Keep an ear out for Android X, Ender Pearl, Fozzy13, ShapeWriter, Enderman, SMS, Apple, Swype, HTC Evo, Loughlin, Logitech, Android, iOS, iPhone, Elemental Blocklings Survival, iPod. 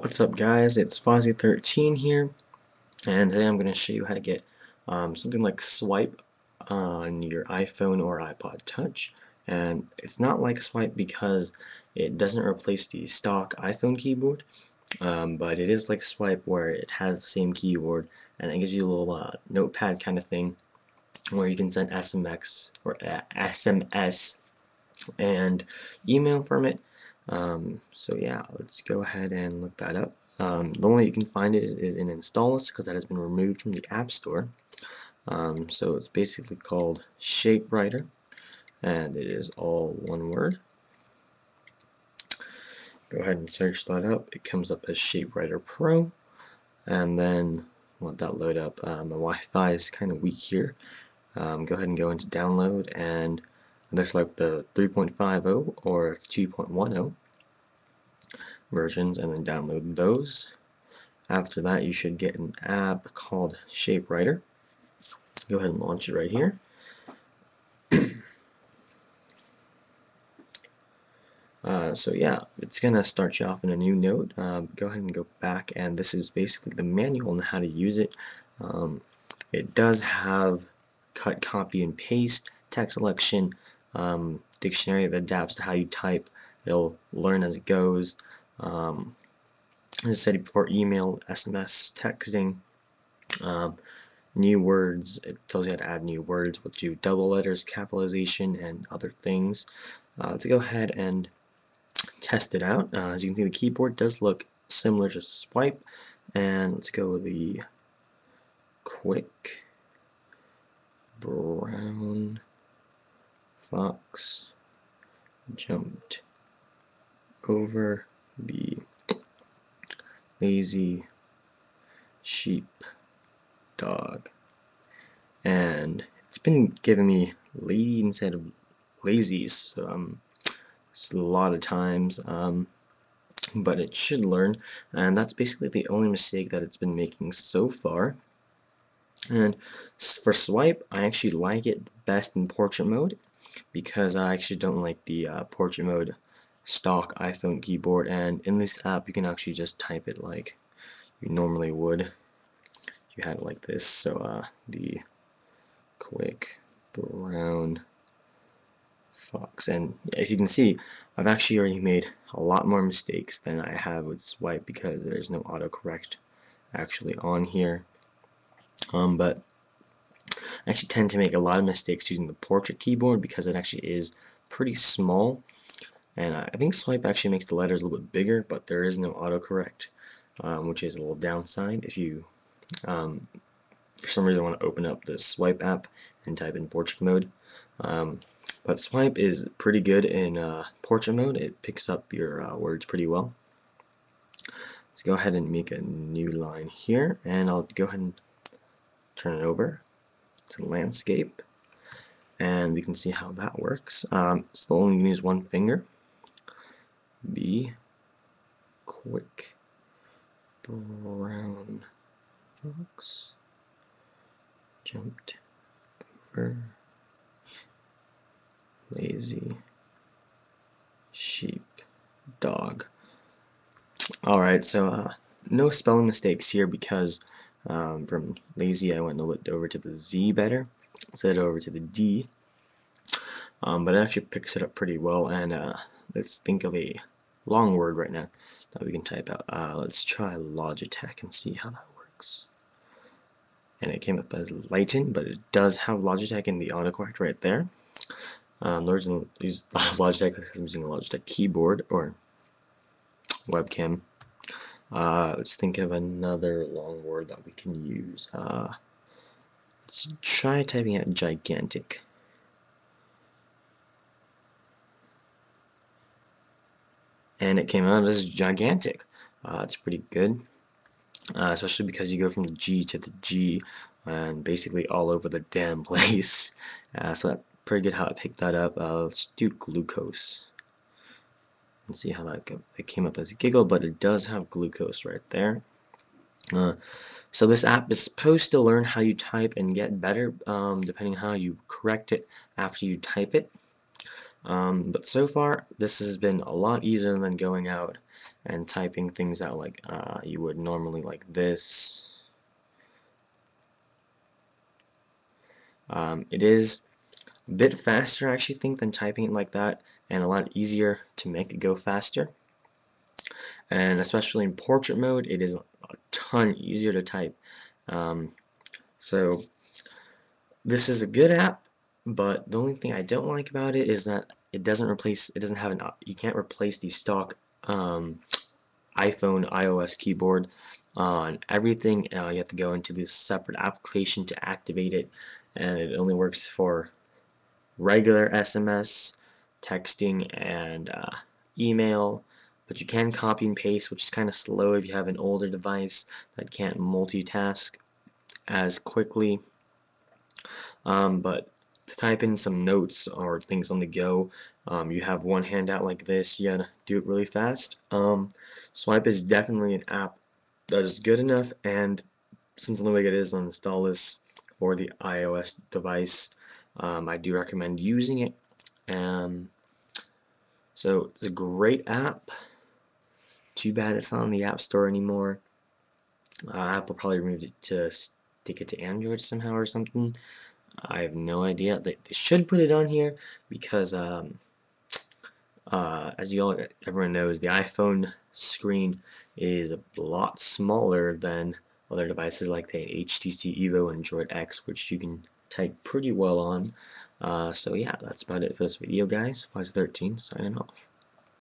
What's up, guys? It's Fozzy13 here, and today I'm going to show you how to get something like Swype on your iPhone or iPod Touch. And it's not like Swype because it doesn't replace the stock iPhone keyboard, but it is like Swype where it has the same keyboard, and it gives you a little notepad kind of thing where you can send SMS and email from it. So yeah, let's go ahead and look that up. The only way you can find it is in install list, because that has been removed from the App Store. So it's basically called ShapeWriter, and it is all one word. Go ahead and search that up. It comes up as ShapeWriter Pro, and then let that load up. My Wi-Fi is kind of weak here. Go ahead and go into download, and it looks like the 3.50 or 2.10 versions, and then download those. After that, you should get an app called ShapeWriter. Go ahead and launch it right here. So yeah, it's gonna start you off in a new note. Go ahead and go back, and this is basically the manual on how to use it. It does have cut, copy, and paste, text selection, dictionary that adapts to how you type. It'll learn as it goes. As I said before, email, SMS, texting, new words. It tells you how to add new words, which do double letters, capitalization, and other things. To go ahead and test it out. As you can see, the keyboard does look similar to Swype. And let's go with the quick brown fox jumped over the lazy sheep dog, and it's been giving me lady instead of lazy a lot of times, but it should learn, and that's basically the only mistake that it's been making so far. And for Swype, I actually like it best in portrait mode, because I actually don't like the portrait mode stock iPhone keyboard. And in this app, you can actually just type it like you normally would if you had it like this. So the quick brown fox, and as you can see, I've actually already made a lot more mistakes than I have with Swype, because there's no autocorrect actually on here. But I actually tend to make a lot of mistakes using the portrait keyboard, because it actually is pretty small, and I think Swype actually makes the letters a little bit bigger, but there is no autocorrect, which is a little downside. If you for some reason want to open up the Swype app and type in portrait mode, but Swype is pretty good in portrait mode. It picks up your words pretty well. Let's go ahead and make a new line here, and I'll go ahead and turn it over to landscape, and we can see how that works. Still only going to use one finger. The quick brown fox jumped over lazy sheep dog. Alright, so no spelling mistakes here, because from lazy, I went and looked over to the Z better, instead of over to the D. But it actually picks it up pretty well. And let's think of a long word right now that we can type out. Let's try Logitech and see how that works. And it came up as Lighten, but it does have Logitech in the autocorrect right there. The reason I use Logitech because I'm using a Logitech keyboard or webcam. Let's think of another long word that we can use. Let's try typing out gigantic. And it came out as gigantic. It's pretty good, especially because you go from the G to the G and basically all over the damn place. So that's pretty good how I picked that up. Let's do glucose. And see how that it came up as a giggle, but it does have glucose right there. So this app is supposed to learn how you type and get better, depending on how you correct it after you type it. But so far this has been a lot easier than going out and typing things out like you would normally, like this. It is a bit faster, I actually think, than typing it like that, and a lot easier to make it go faster. And especially in portrait mode, it is a ton easier to type. So this is a good app, but the only thing I don't like about it is that you can't replace the stock iPhone iOS keyboard on everything. You have to go into this separate application to activate it, and it only works for regular SMS, texting, and email. But you can copy and paste, which is kind of slow if you have an older device that can't multitask as quickly. But to type in some notes or things on the go, you have one hand out like this, you gotta do it really fast. Swype is definitely an app that is good enough, and since the only way it is on installers for the iOS device, I do recommend using it. So it's a great app. Too bad it's not on the App Store anymore. Apple probably removed it to stick it to Android somehow or something. I have no idea. They should put it on here because, as everyone knows, the iPhone screen is a lot smaller than other devices like the HTC Evo and Android X, which you can type pretty well on. So yeah, that's about it for this video, guys. Fozzy13 signing off.